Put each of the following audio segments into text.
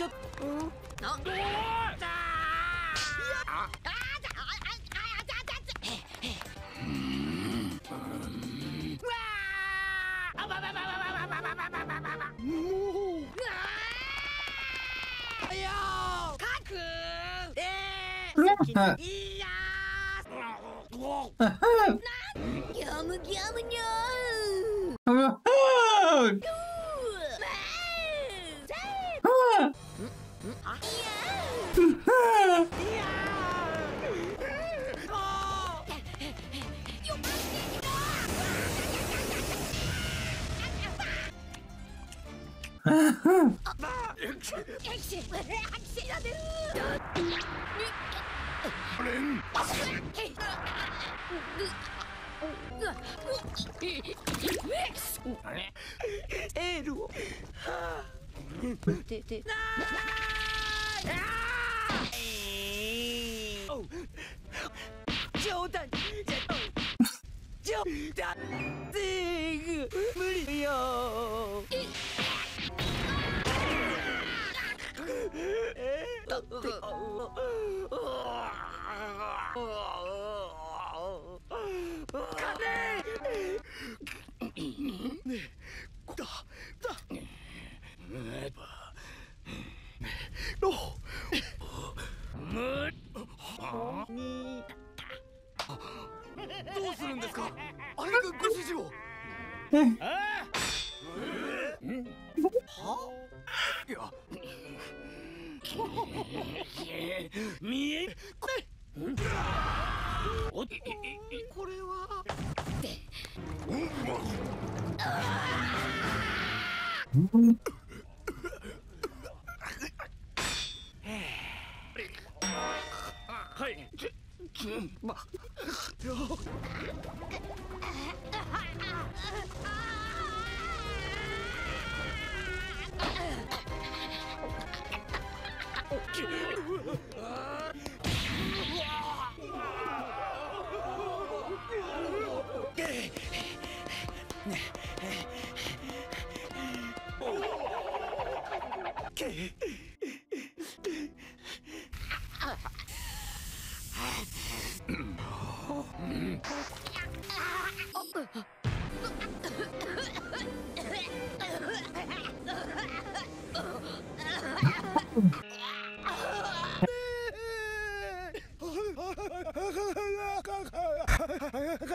ちょっとなんだ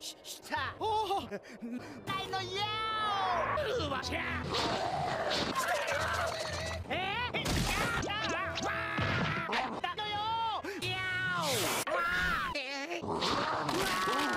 したおお大のようわしゃえだのよいやわえわ